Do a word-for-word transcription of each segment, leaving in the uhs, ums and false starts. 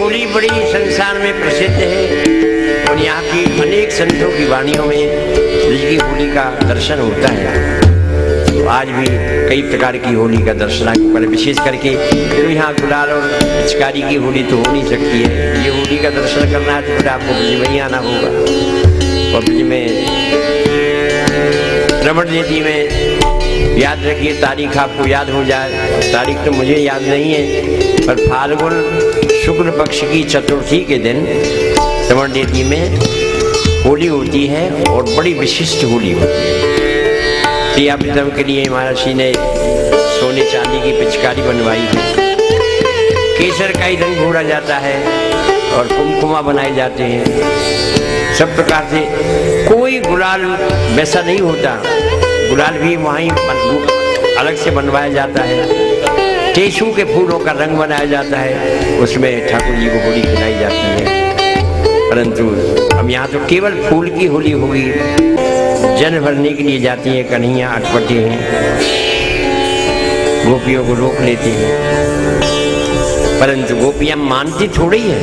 होली बड़ी संसार में प्रसिद्ध है और यहाँ की अनेक संतों की वाणियों में बिजली होली का दर्शन होता है। तो आज भी कई प्रकार की होली का दर्शन आपको करें, विशेष करके तो यहाँ गुलाल और पिचकारी की होली तो हो नहीं सकती है। ये होली का दर्शन करना है तो फिर आपको बिजली में ही आना होगा और बिजली में रबड़ देती में याद रखिए, तारीख आपको याद हो जाए। तारीख तो मुझे याद नहीं है, पर फाल्गुन शुक्ल पक्ष की चतुर्थी के दिन श्रवण देवी में होली होती है और बड़ी विशिष्ट होली होती है। सिया पितरों के लिए महाराज जी ने सोने चांदी की पिचकारी बनवाई है, केसर का ही रंग घोड़ा जाता है और कुमकुमा बनाए जाते हैं। सब प्रकार से कोई गुलाल वैसा नहीं होता, गुलाल भी वहाँ ही अलग से बनवाया जाता है। टेसू के फूलों का रंग बनाया जाता है, उसमें ठाकुर जी को होली खिलाई जाती है। परंतु अब यहाँ तो केवल फूल की होली होगी, जन भरने के लिए जाती है कन्हैया, अटपटे हैं, गोपियों को रोक लेती हैं। परंतु गोपियाँ मानती थोड़ी है,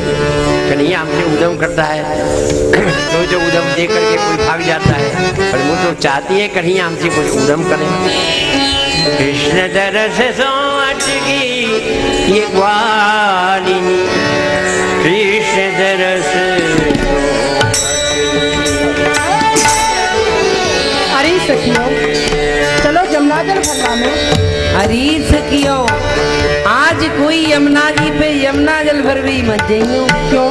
कन्हैया हमसे उद्यम करता है तो जो उद्यम दे करके कोई भाग जाता है, पर वो तो चाहती है कन्हैया हमसे कुछ उद्यम करें। कृष्ण दरस ये ग्वालिनी कृष्ण दरस, अरे सखियो चलो यमुना जल भरवा में। अरे सखियो आज कोई यमुना जी पे यमुना जल भरवी मत जाइयो। क्यों,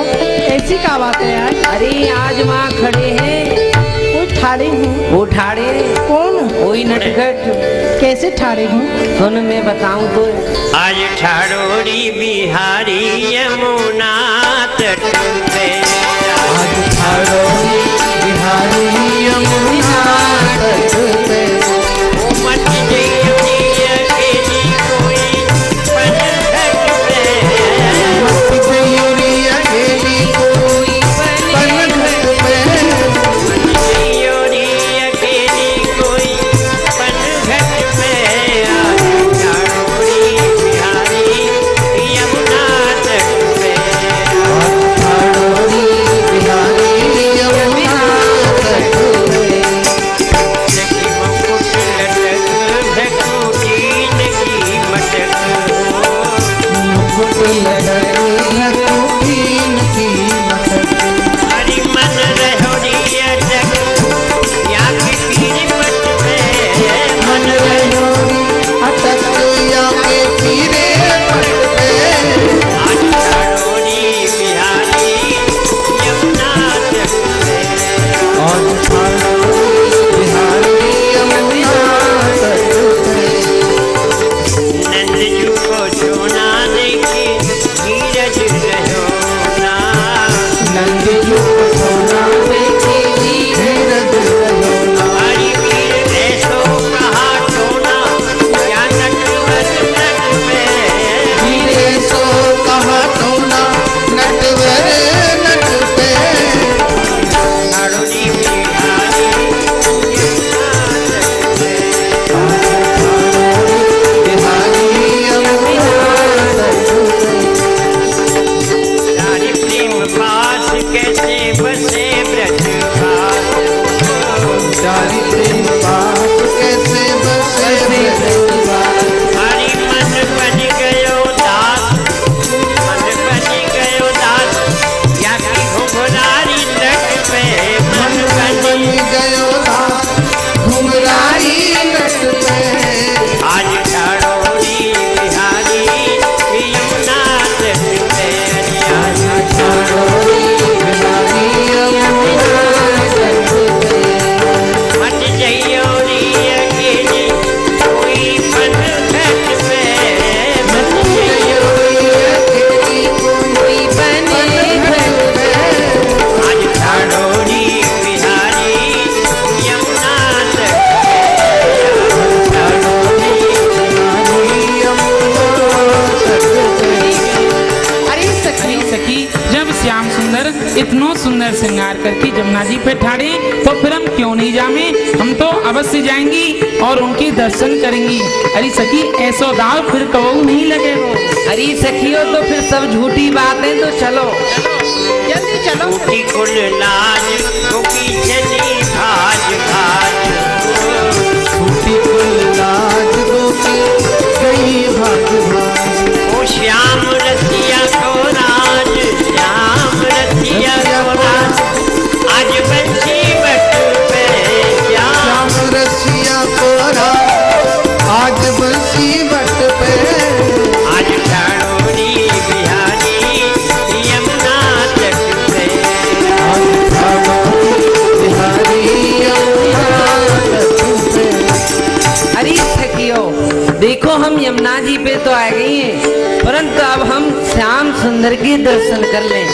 ऐसी क्या बात है यार? अरे आज वहाँ खड़े हैं ठाड़े हूँ। वो ठाड़े कौन? कोई नटखट। कैसे ठाड़े हूँ? सुन मैं बताऊँ तो, आज ठाड़ोरी बिहारी यमुना तट पे, आज ठाड़ोरी बिहारी यमुना तट पे, वो मत जइयो जिया के कोई पनघट पे, मत जइयो जिया के कोई पनघट पे, इतनो सुंदर श्रृंगार करके जमुना जी पे ठाड़े तो फिर हम क्यों नहीं जामे, हम तो अवश्य जाएंगी और उनके दर्शन करेंगी। अरे सखी ऐसो दाव फिर कहो नहीं लगे हो। अरे सखियो तो फिर सब झूठी बातें, तो चलो जल्दी चलो। ओ श्याम रसिया को राज, श्याम रसिया को राज, आज बंसी बट पे श्याम रसिया को राज, आज बंसी बट पे आज ठाड़ोरी बिहारी यमुना तट पे, आज ठाड़ोरी बिहारी यमुना तट पे। अरे थकियो देखो हम यमुना जी पे तो आ गई हैं, परंतु अब हम श्याम सुंदर के दर्शन कर लें,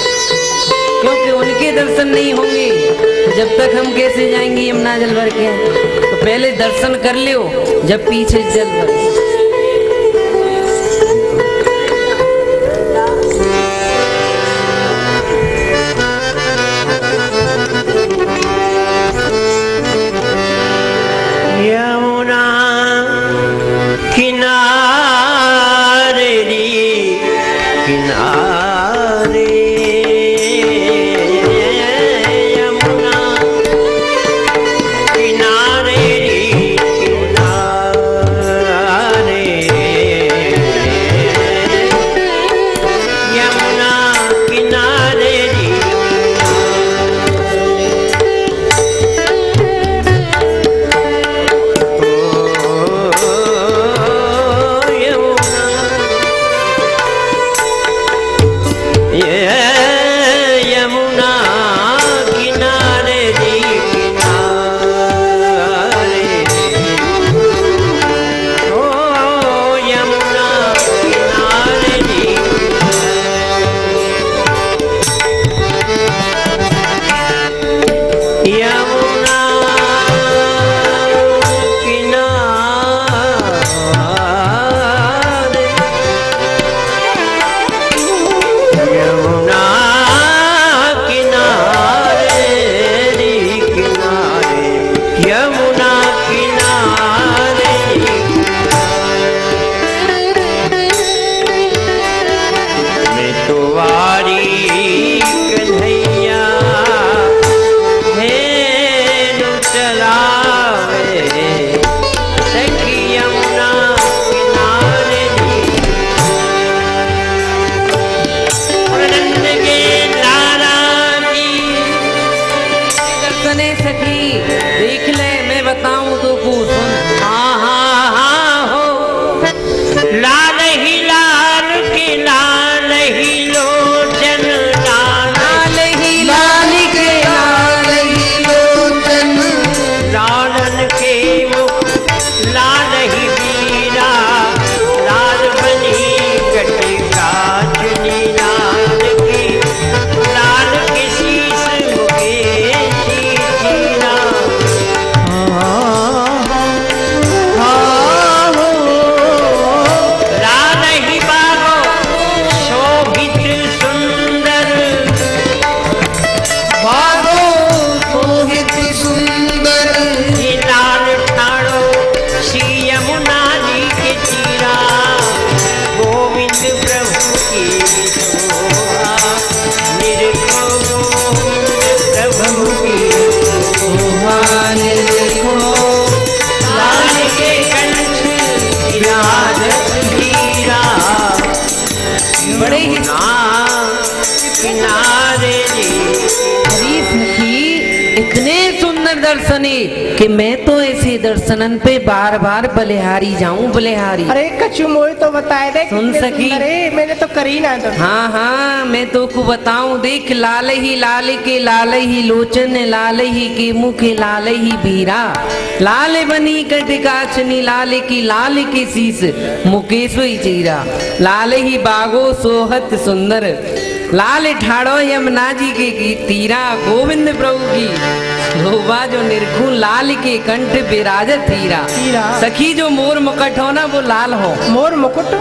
क्योंकि उनके दर्शन नहीं होंगे जब तक हम कैसे जाएंगे यमुना जलवर के। तो पहले दर्शन कर लियो जब पीछे जलवर। कि मैं तो ऐसे दर्शनन पे बार बार बलिहारी जाऊं बलिहारी। अरे कछु मोई तो बताए दे, सुन सकी अरे मैंने तो करी ना तो। हाँ हाँ मैं तो को बताऊं, देख लाल ही लाल के लाल ही लोचन, लाल ही के मुख, लाल ही भीरा, लाल बनी कटिकाचनी, लाल की लाल के शीश मुकेश चीरा, लाल ही बागो सोहत सुंदर, लाल ठाड़ो यमुना जी के तीरा, गोविंद प्रभु की लोबा जो निरखू, लाल के कंठ बिराजत तीरा। सखी जो मोर मुकुट हो ना वो लाल हो, मोर मुकुट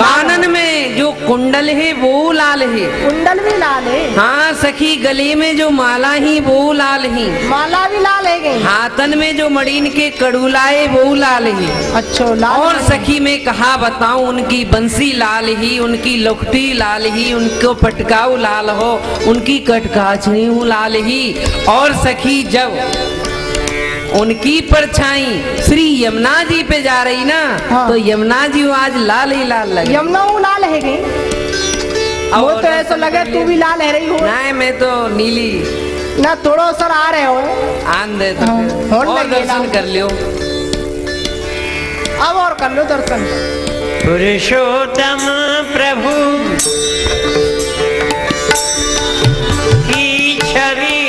कानन में जो कुंडल है वो लाल है, कुंडल भी लाल है। हाँ सखी, गले में जो माला ही वो लाल ही, माला भी लाल है। हाथन में जो मड़ीन के कड़ूलाए वो लाल ही। अच्छा लाल। और सखी मैं कहा बताऊं, उनकी बंसी लाल ही, उनकी लुकटी लाल ही, उनको पटकाऊ लाल हो, उनकी कटकाचनी लाल ही। और सखी जब उनकी परछाई श्री यमुना जी पे जा रही ना, हाँ। तो यमुना जी आज लाल ही लाल लगे, यमुना वो लाल है गई। वो तो ऐसा लगे तू भी लाल है रही हो। नहीं मैं तो नीली ना, थोड़ा सर आ रहे हो आन दे तो, हाँ। और, और दर्शन कर लियो, अब और कर लो दर्शन। पुरुषोत्तम प्रभु की छवि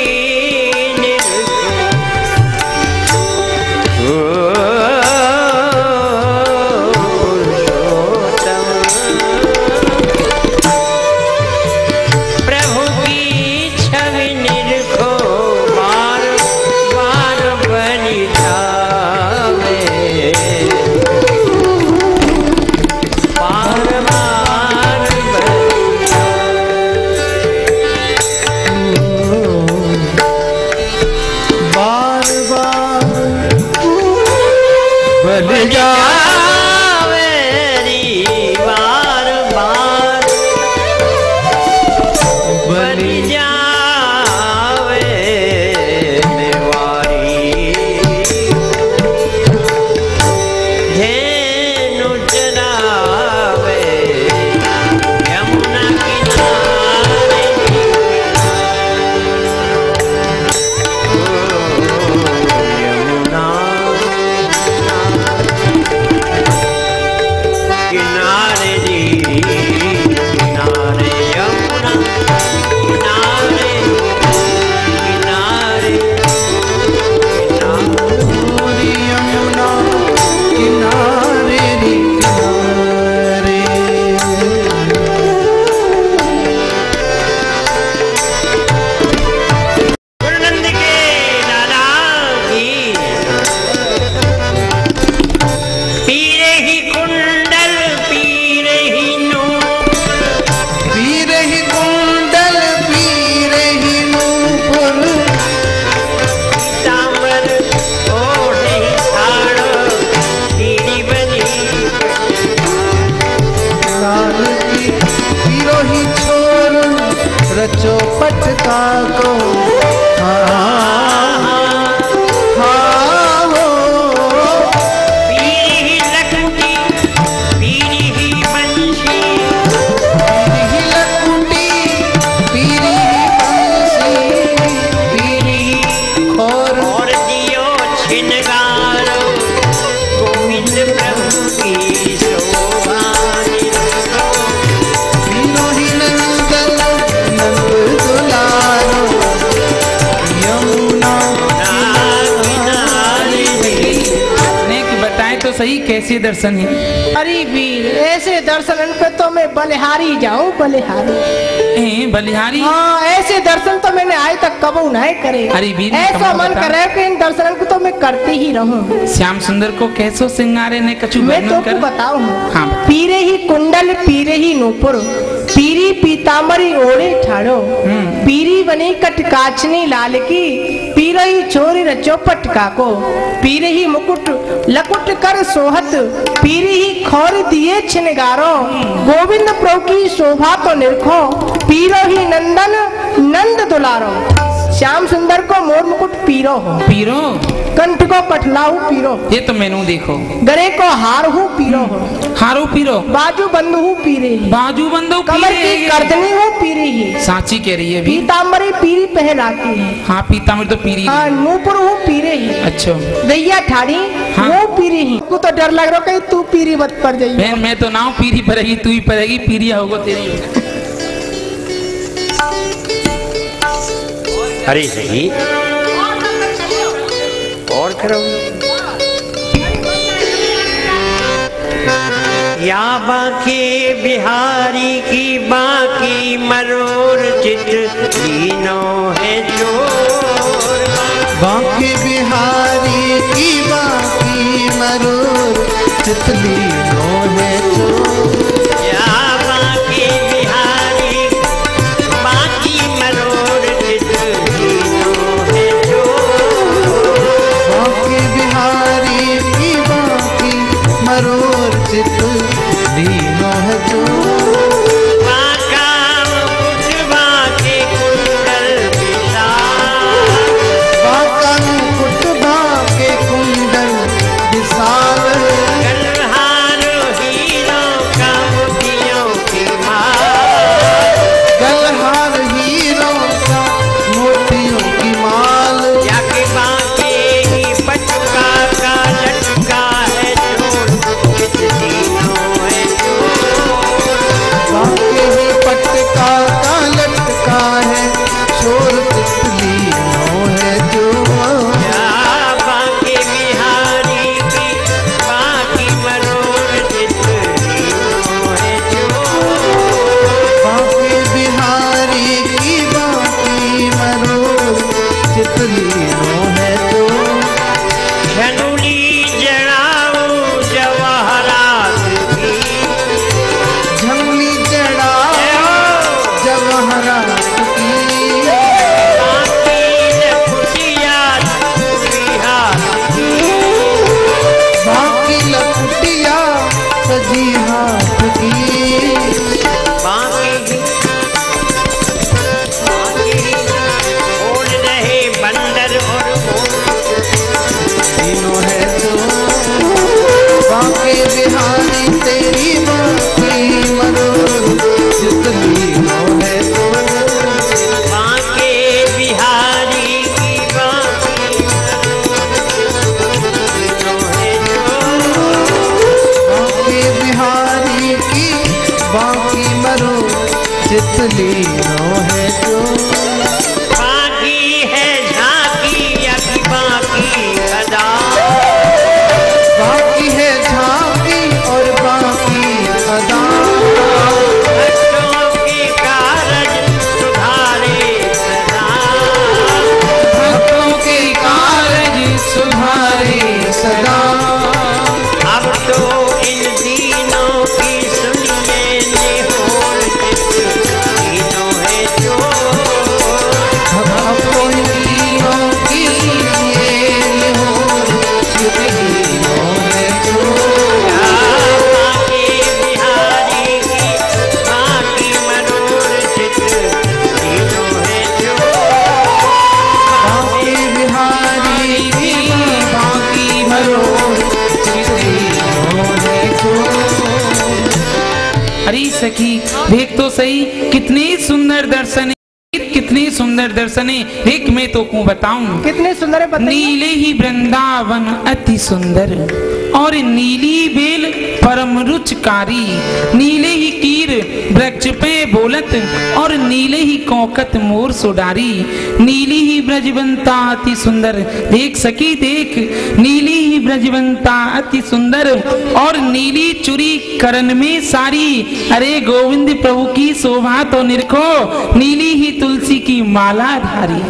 कैसे दर्शन है? अरे वीर ऐसे दर्शन पे तो मैं बलिहारी जाऊं, बलिहारी ए, बलिहारी। हाँ ऐसे दर्शन तो मैंने आज तक कबू नहीं करे। अरे वीर ऐसा मन कर रहा है कि इन दर्शन को तो मैं करती ही रहूं। श्याम सुंदर को कैसो सिंगारे ने कछु मैं तो कर बताऊं। हाँ। पीरे ही कुंडल पीरे ही नूपुर, पीरी पीताम्बरी ओढ़े ठाड़ो, पीरी बनी कटकाचनी लाल की, पीरे ही छोरी रचो पटका को, पीरे ही मुकुट लकुट कर सोहत, पीरी ही खोर दिए छिनगारो, गोविंद प्रभु की शोभा तो निरखो, पीरो ही नंदन नंद दुलारो। श्याम सुंदर को मोर मुकुट पीरो हो, पीरो कंठ को पठलाऊ पीरो, ये तो मेनू देखो, गले को हार हूँ पीरो हो, हारू पीरो, बाजू बंद हूँ पीरे, बाजू बंद कमर की गर्दनी हूँ पीरी ही, सांची कह रही है, पीताम्बरी पीरी पहनाती है। हाँ पीताम्बरी तो पीरी, हाँ नूपुर हूँ पीरे ही। अच्छा दैया ठाड़ी वो पीरी ही, तू तो डर लग रहा कहीं तू पीरी मत पड़ जाएगी। मैं तो ना पीरी पड़ेगी, तू ही पड़ेगी, पीरिया होगा तेरी। अरे सही और करो या बाकी बिहारी की बाकी मरोर चित तीनों है जोर, बाकी बिहारी की बाकी मरोर चित तीनों है जोर। लीलों है जो बाकी है झांकी या की बाकी अदा, बाकी है झांकी और बाकी अदा। भक्तों के कारज सुधारे सदा, भक्तों के कारज सुधारे सदा। अब तो इन दिनों की सखी देख तो सही, कितने सुंदर दर्शन, कितने सुंदर दर्शन है। एक मैं तो को बताऊं कितने सुंदर है, नीले ही वृंदावन अति सुंदर, और नीली बेल परम रुचकारी। नीले ही कीर ब्रज पे बोलत, और नीले ही कौकत मोर सोडारी। नीली ही ब्रजवंता अति सुंदर, देख सकी देख, नीली ही ब्रजवंता अति सुंदर, और नीली चुरी करन में सारी। अरे गोविंद प्रभु की शोभा तो निरखो, नीली ही तुलसी की माला धारी।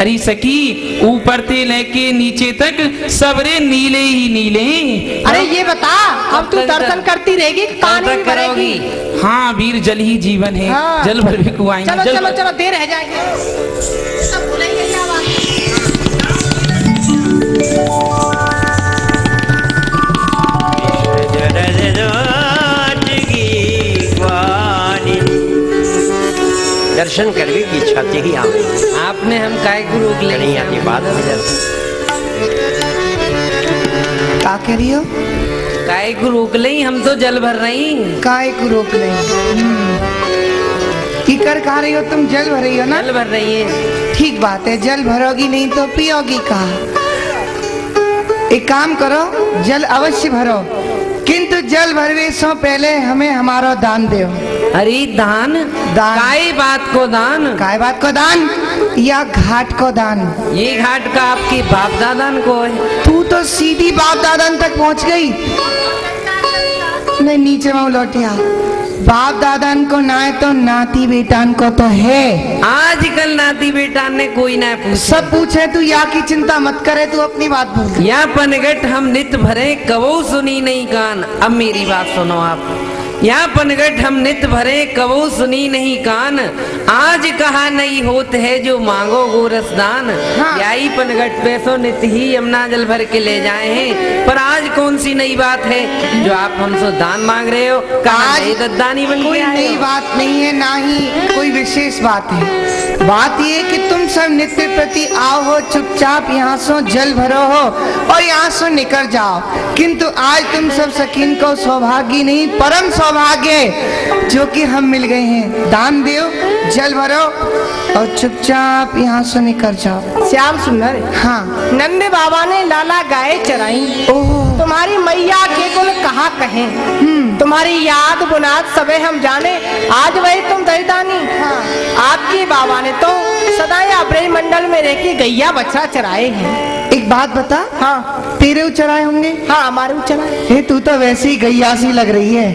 अरे सखी ऊपर से लेके नीचे तक सबरे नीले ही नीले। अरे ये बता अब तू दर्शन करती रहेगी पानी भी भरेगी? हाँ वीर, जल ही जीवन है। हाँ। जल भर भी कुआएंगे। चलो चलो चलो देर रह जाएंगे। दर्शन करने की इच्छा ही आवे आपने, हम काय गुरु नहीं आती बात क्या कह रही हो? काय को रोक लें, हम तो जल भर रही। काय को रोक लें की कर खा रही हो तुम? जल भर रही हो ना? जल भर रही है, ठीक बात है। जल भरोगी नहीं तो पियोगी कहाँ? एक काम करो, जल अवश्य भरो, किंतु जल भरवे सो पहले हमें हमारा दान देओ। अरे दान दान काय बात को दान? काय बात को दान? या घाट को दान? ये घाट का आपके बाप दादान को है। तू तो सीधी बाप दादान तक पहुंच गई। नहीं नीचे माँ लौटिया, बाप दादान को ना है तो नाती बेटान को तो है। आजकल नाती बेटान ने कोई ना पूछे, सब पूछे। तू या की चिंता मत करे, तू अपनी बात बोल। या पनगट हम नित भरे, कबो सुनी नहीं कान। अब मेरी बात सुनो आप, यहाँ पनगट हम नित भरे, कबो सुनी नहीं कान। आज कहा नहीं होत है जो मांगो गोरसदान। हाँ। याई पनगट पैसो नित ही यमुना जल भर के ले जाए हैं, पर आज कौन सी नई बात है जो आप हमसे दान मांग रहे हो? दानी बन कोई नई बात नहीं है, ना ही कोई विशेष बात है। बात ये कि तुम सब नित्य प्रति आओ हो, चुपचाप यहाँ सो जल भरो हो और यहाँ सो निकल जाओ। किंतु आज तुम सब सखीन को सौभाग्य नहीं, परम सौभाग्य जो कि हम मिल गए हैं। दान दो, जल भरो और चुपचाप यहाँ से निकल जाओ। श्याम सुंदर, हाँ नंद बाबा ने लाला गाय चराई, तुम्हारी मैया के गुण कहाँ कहें। तुम्हारी याद बुनाद सबे हम जाने, आज वही तुम दयदानी। हाँ। आपके बाबा ने तो सदाए अपने मंडल में रह के गैया बच्चा चराए हैं। एक बात बता, हाँ तेरे उ चराए होंगे? हाँ हमारे उ चराए। तू तो वैसे ही गैयासी लग रही है,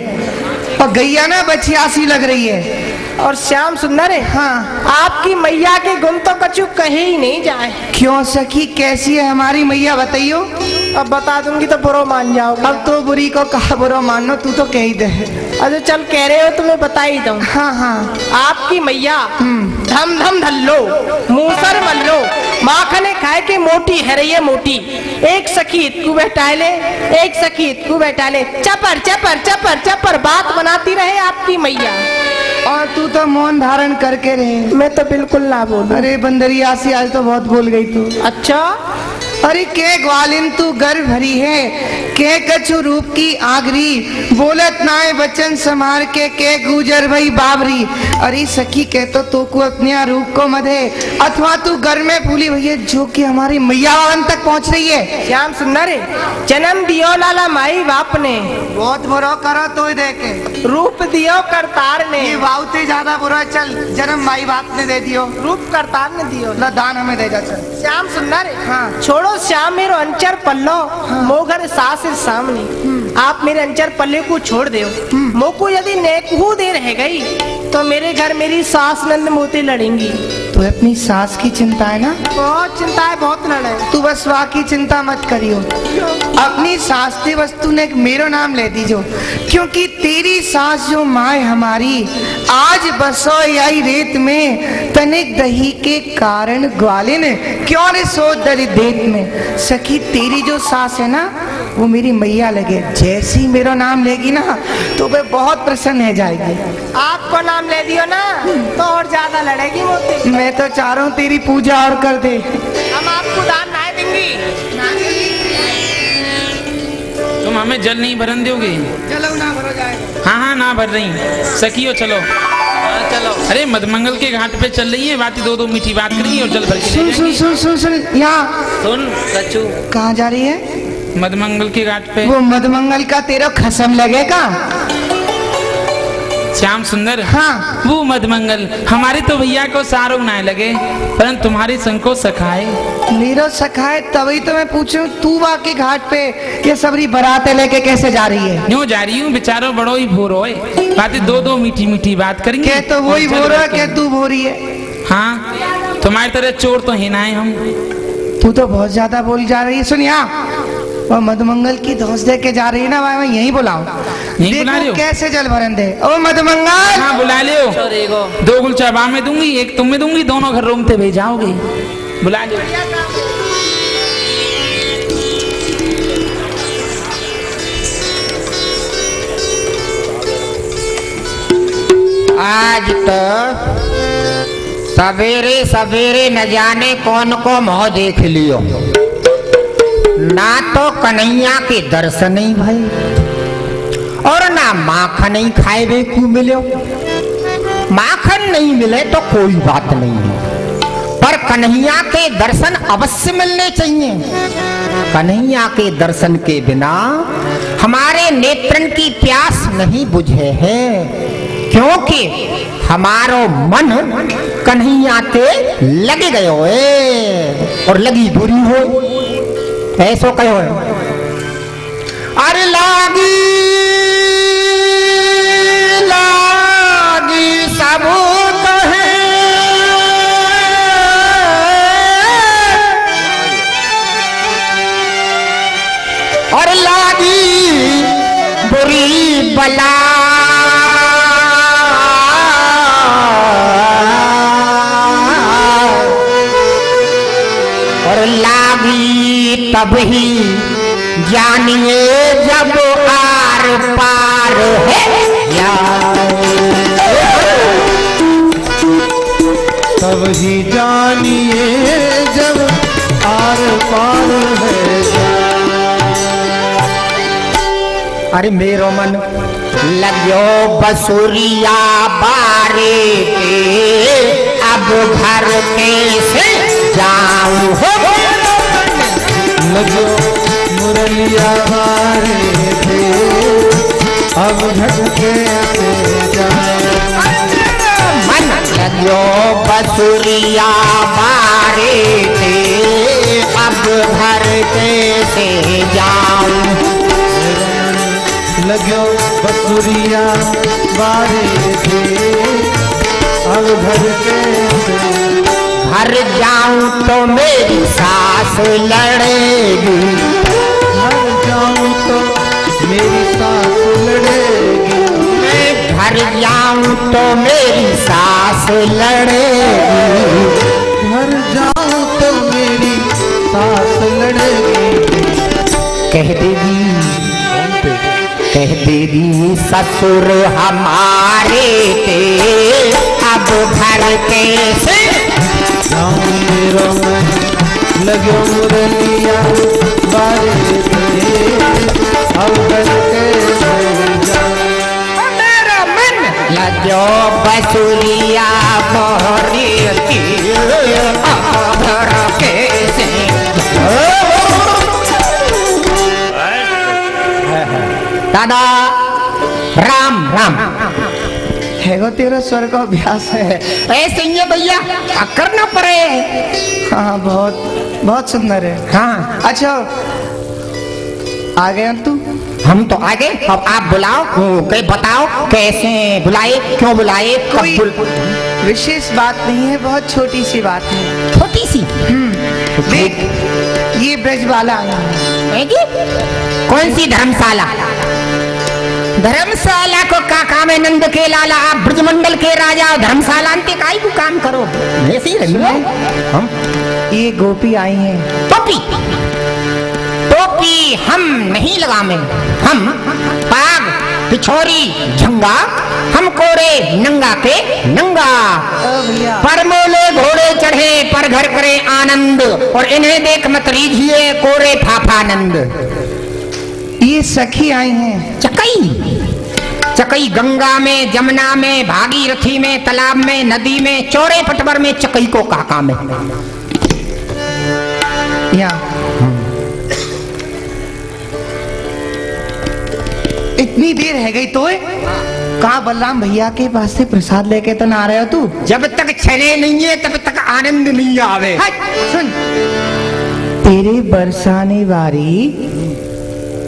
और गैया ना बछियासी लग रही है। और श्याम सुंदर है, हाँ आपकी मैया के गुण तो कछु कहे ही नहीं जाए। क्यों सखी, कैसी है हमारी मैया बताइयो? अब बता दूंगी तो बुरो मान जाओ। अब तो बुरी को कहा बुरो मानो, तू तो कह ही दे। अरे चल कह रहे हो, तुम्हें बता ही दो। हाँ हाँ आपकी मैया धम धम धल्लो, मूसर मल्लो, माखने खाए के मोटी है रही है मोटी। एक सखी इतकू बैठा ले, एक सखी इतकू बैठा ले, चपर चपर चपर चपर बात बनाती रहे आपकी मैया, और तू तो मौन धारण करके रहे। मैं तो बिल्कुल ना बोल। अरे बंदरिया सी आज तो बहुत बोल गई तू। अच्छा अरे के ग्वालिन तू गर्व भरी है, के कछु रूप की आगरी, बोलत नाय वचन समार के के गुजर भई बाबरी। अरे सखी कह तो तू को अपने रूप को मधे, अथवा तू गर्व में भूली भैया जो कि हमारी मैया वावन तक पहुंच रही है। श्याम सुंदर जन्म दियो लाला माई बाप ने, बहुत बुरा करो तो ही देखे, रूप दियो करतार ने, ये बहुत ही ज्यादा बुरा चल जन्म माई बाप ने दे दियो, रूप करतार ने दियो ना दान हमें दे जा चल। श्याम सुंदर हाँ छोड़ो श्याम मेरो अंचर पल्लो मोघर सास सामने, आप मेरे अंचर पल्ले को छोड़ दो, मोको यदि नेकहू दे रह गई तो मेरे घर मेरी सास नंद मोती लड़ेंगी। तो अपनी सास की चिंता है ना, बहुत चिंता है, बहुत लड़ाई, तू बस वाह की चिंता मत करियो, अपनी सास की वस्तु ने मेरो नाम ले दीजो, क्योंकि तेरी सास जो माँ हमारी आज बसो यही रेत में, तनिक दही के कारण ग्वालिन क्यों रे सो दरी देत में। सखी तेरी जो सास है ना वो मेरी मैया लगे, जैसी मेरा नाम लेगी ना तो वे बहुत प्रसन्न हो जाएगी। आपको नाम ले दियो ना तो और ज्यादा लड़ेगी मोती। मैं तो चाह रहा हूँ तेरी पूजा और कर दे, हम आपको दान ना देंगी, तुम हमें जल नहीं भरन दोगे। चलो ना भरो जाएगा। हाँ हाँ ना भर रही सखियो, चलो चलो। अरे मधमंगल के घाट पे चल रही है बात, दो दो मीठी बात करेंगी और जल भर के सुन सुन सुन सुन सुन यहाँ सुन कचू। कहाँ जा रही है? मधमंगल के घाट पे। वो मधमंगल का तेरा खसम लगेगा श्याम सुंदर। हाँ वो मधमंगल हमारे तो भैया को सारो ना लगे, परंतु तुम्हारे संको सखाए मेरो सखाए, तभी तो मैं पूछूं तू वा के घाट पे ये सबरी बराते लेके कैसे जा रही है? न्यों जा रही हूँ बेचारो बड़ो ही भोरो है, बातें दो दो मीठी मीठी बात करेंगे। कह तो वो ही भोरो है, कह तू भोरी है। हाँ तुम्हारी तरह चोर तो ही ना है हम। तू तो बहुत ज्यादा बोल जा रही है। सुन यहाँ वो मधुमंगल की धौस दे के जा रही है ना, मैं यहीं बुलाऊं देखो कैसे जल भरन दे। ओ मधुमंगल हाँ बुला लियो, दो गुलचा बा में दूंगी, एक तुम में दूंगी, दोनों घर रोमते भेजाओगे। बुला लियो। आज तो सवेरे सवेरे न जाने कौन को मोह देख लियो, ना तो कन्हैया के दर्शन ही भाई और ना माखन नहीं खाए हुए क्यों मिले। माखन नहीं मिले तो कोई बात नहीं है, पर कन्हैया के दर्शन अवश्य मिलने चाहिए। कन्हैया के दर्शन के बिना हमारे नेत्रन की प्यास नहीं बुझे है, क्योंकि हमारो मन कन्हैया के लगे गए होए और लगी बुरी हो। ऐसो कहो अरे लागी लागी सब कहे और लागी बुरी बला और लागी तब ही जानिए जब आर पार है यार, तब ही जानिए जब आर पार है यार। अरे मेरो मन लग्यो बसुरिया बारे के, अब घर कैसे जाऊं हो लगो मुरलिया बारे थे, अब झटके मन लगो बसुरिया बारे थे, अब घर कैसे जाऊं। लगो बसुरिया बारे थे, अब घर कैसे घर जाऊं तो मेरी सास लड़ेगी, घर जाऊं तो मेरी सास लड़ेगी, मैं घर जाऊं तो मेरी सास लड़ेगी, घर जाऊं तो मेरी सास लड़ेगी। कह देगी कह देगी ससुर हमारे थे, अब घर कैसे जाऊं। मेरा मन लग जो मुरलिया बारे अवगत मेरा मन लजो बसुरिया दादा राम राम है तेरा स्वर्ग अभ्यास है ऐसे भैया करना पड़े। हाँ बहुत बहुत सुंदर है। हाँ अच्छा आ गए तू? हम तो आ गए। अब आप बुलाओ कहीं बताओ कैसे बुलाए क्यों बुलाए? कोई विशेष बात नहीं है, बहुत छोटी सी बात है। छोटी सी? हम्म देख ये ब्रजवाला है। कौन सी धर्मशाला? धर्मशाला को का काम है नंद के लाला, आप ब्रजमंडल के राजा धर्मशाला अंते काई को काम करो? हम ये गोपी आई हैं। टोपी टोपी हम नहीं लगावे, हम पाग पिछोरी झंगा, हम कोरे नंगा के नंगा। परमो ले घोड़े चढ़े पर घर करे आनंद, और इन्हें देख मत रीझिए कोरे फाफानंद। ये सखी आई हैं। चकई चकई गंगा में जमुना में भागीरथी में तालाब में नदी में चौरे पटवर में चकई को का काम है? इतनी देर है गई तो कहा बलराम भैया के पास से प्रसाद लेके तो ना रहे हो तू? जब तक छने नहीं है तब तक आनंद नहीं आवे। हाँ, सुन तेरे बरसाने वारी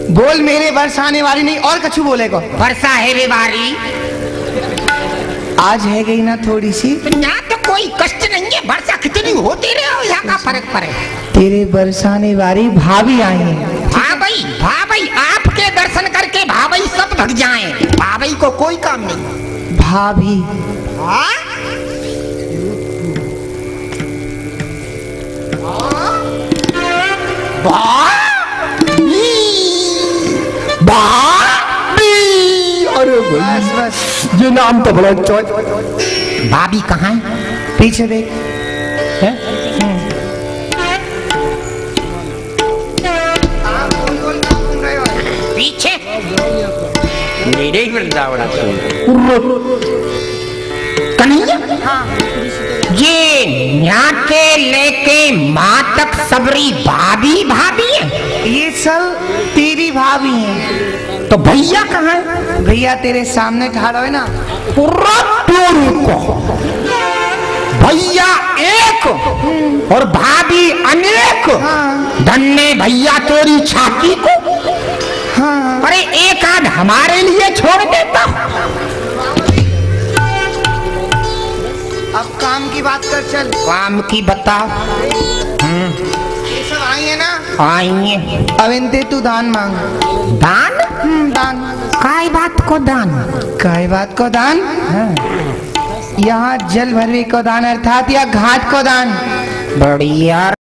बोल, मेरे बरसाने वाली नहीं और कछु बोलेगा। बरसा है वे वारी आज है गई ना थोड़ी सी, यहाँ तो कोई कष्ट नहीं है। बरसा कितनी होती रहे यहाँ का फर्क पड़े। तेरे बरसाने वाली भाभी आई है। भाभी भाभी आपके दर्शन करके भाभी सब भग जाएं। भाभी को कोई काम नहीं। भाभी हाँ? हाँ? अरे बस बस ये नाम तो बड़ा चौथ। भाभी कहाँ है? पीछे देख है? पीछे मेरे वृंदावन कन्हैया। हाँ ये नाके लेके माँ तक सबरी भाभी भाभी है। ये सब तेरी भाभी है। तो भैया कहाँ है? भैया तेरे सामने खड़ा है ना। पूरा भैया एक और भाभी अनेक। हाँ। धन्य भैया तेरी छाती को। हाँ। अरे एक आध हमारे लिए छोड़ देता। अब काम की बात कर। चल काम की बता। ये सब आई है ना? आई है। अब इनते तू दान मांग। दान दान काय बात को दान? काय बात को दान? यहाँ जल भरवी को दान अर्थात या घाट को दान। बढ़िया